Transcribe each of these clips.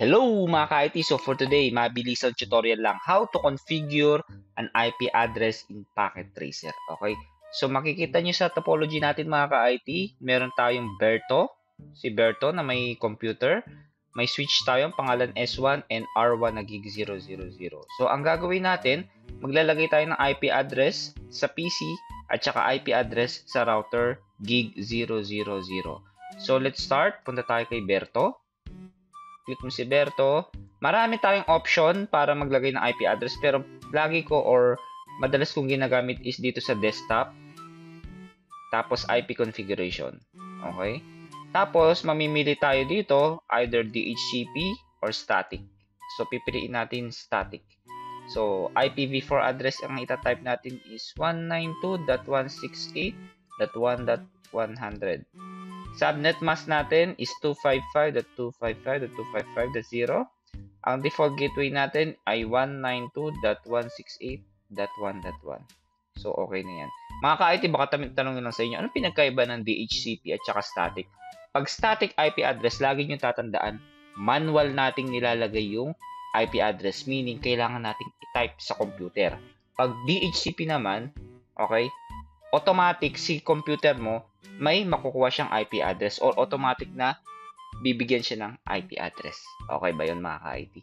Hello mga ka-IT! So for today, mabilisang tutorial lang how to configure an IP address in Packet Tracer. Okay? So makikita nyo sa topology natin mga ka-IT, meron tayong Berto, si Berto na may computer. May switch tayo ang pangalan S1 and R1 na gig 000. So ang gagawin natin, maglalagay tayo ng IP address sa PC at saka IP address sa router gig 000. So let's start. Punta tayo kay Berto. Click mo si Berto. Marami tayong option para maglagay ng IP address, pero lagi ko or madalas kong ginagamit is dito sa desktop. Tapos IP configuration. Okay? Tapos mamimili tayo dito either DHCP or static. So pipiliin natin static. So IPv4 address ang itatype natin is 192.168.1.100. Subnet mask natin is 255.255.255.0. Ang default gateway natin ay 192.168.1.1. So, okay na yan. Mga ka-IT, baka tanong nyo lang sa inyo, ano pinagkaiba ng DHCP at saka static? Pag static IP address, lagi nyo tatandaan, manual nating nilalagay yung IP address. Meaning, kailangan nating i-type sa computer. Pag DHCP naman, okay, automatic si computer mo, may makukuha siyang IP address or automatic na bibigyan siya ng IP address. Okay ba yun mga ka-IT?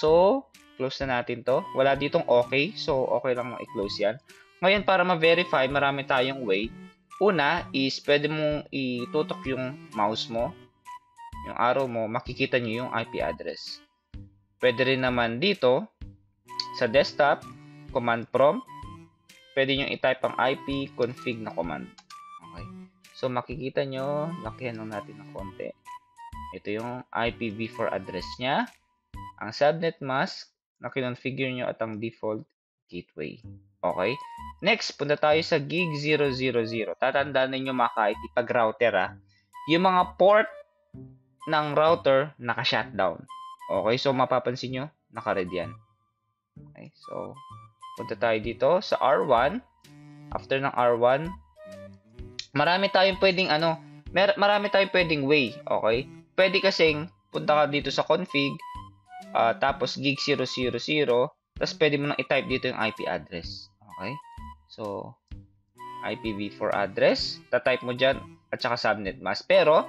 So, close na natin to. Wala ditong okay. So, okay lang i-close yan. Ngayon, para ma-verify, marami tayong way. Una is pwede mong itutok yung mouse mo, yung arrow mo, makikita nyo yung IP address. Pwede rin naman dito, sa desktop, command prompt, pwede nyo i-type ang ipconfig na command. Okay. So, makikita nyo, lakihan lang natin ng konti. Ito yung IPv4 address niya, ang subnet mask na kinonfigure nyo at ang default gateway. Okay? Next, punta tayo sa gig 000. Tatandaan ninyo mga ka-IT, pag router ha, yung mga port ng router naka-shutdown. Okay? So, mapapansin nyo, naka-red yan. Okay? So, punta tayo dito sa R1. After ng R1, marami tayong pwedeng ano, marami tayong pwedeng way. Okay? Pwede kasing punta ka dito sa config, tapos gig 000, tapos pwede mo nang i-type dito yung IP address. Okay? So, IPv4 address, tatype mo dyan, at saka subnet mask. Pero,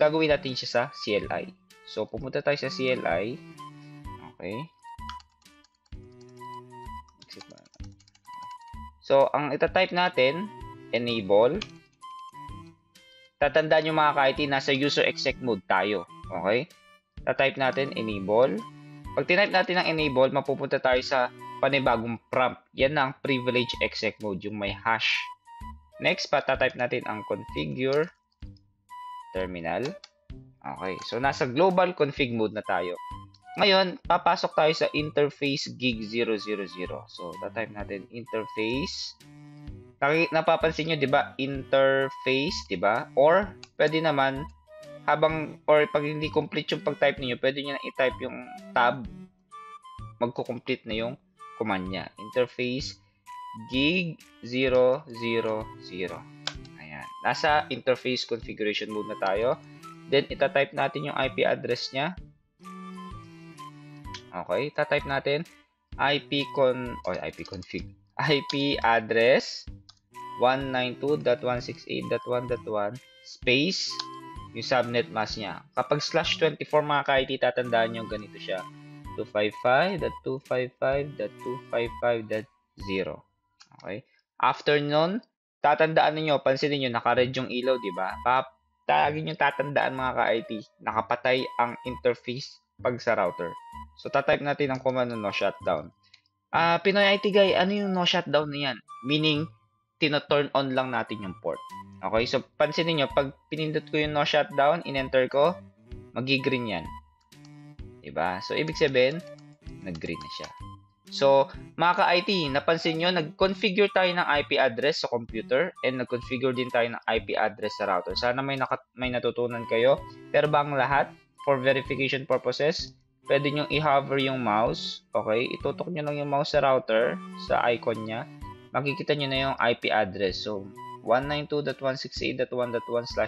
gagawin natin siya sa CLI. So, pumunta tayo sa CLI. Okay? So, ang itatype natin, enable. Tatandaan nyo mga ka-IT, nasa user exec mode tayo. Okay? Tatype natin, enable. Pag tinype natin ang enable, mapupunta tayo sa panibagong prompt. Yan ang privilege exec mode, yung may hash. Next, patatype natin ang configure terminal. Okay, so nasa global config mode na tayo. Ngayon, papasok tayo sa interface gig 000. So, tatype natin interface. Napapansin nyo, di ba? Interface, di ba? Or, pwede naman, habang, or pag hindi complete yung pag-type ninyo, pwede nyo na i-type yung tab. Magko-complete na yung command niya. Interface gig 000. Ayan. Nasa interface configuration mode na tayo. Then, itatype natin yung IP address niya. Okay, tatype natin ipconfig. IP address 192.168.1.1 space yung subnet mask niya. Kapag /24 mga ka-IT, tatandaan nyo ganito siya. 255.255.255.0. Okay? After nun, tatandaan niyo, pansinin niyo naka-red yung ilaw, di ba? Lagi niyo tatandaan mga ka-IT, nakapatay ang interface pag sa router. So tatype natin ang command no shutdown. Pinoy IT Guy, ano yung no shutdown na yan? Meaning, tino-turn on lang natin yung port. Okay? So, pansinin nyo, pag pinindot ko yung no shutdown, in-enter ko, magi-green yan. Diba? So, ibig sabihin, nag-green na siya. So, mga ka-IT, napansin nyo, nag-configure tayo ng IP address sa computer and nag-configure din tayo ng IP address sa router. Sana may natutunan kayo. Pero bang lahat, for verification purposes, pwede nyo i-hover yung mouse. Okay? Itutok nyo lang yung mouse sa router, sa icon niya. Makikita nyo na yung IP address. So, 192.168.1.1/24.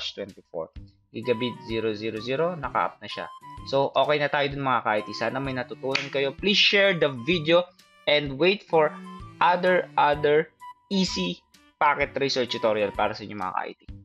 Gigabit 000, naka-up na siya. So, okay na tayo dun mga ka-IT. Sana may natutunan kayo. Please share the video and wait for other easy packet tracer tutorial para sa inyo mga ka-IT.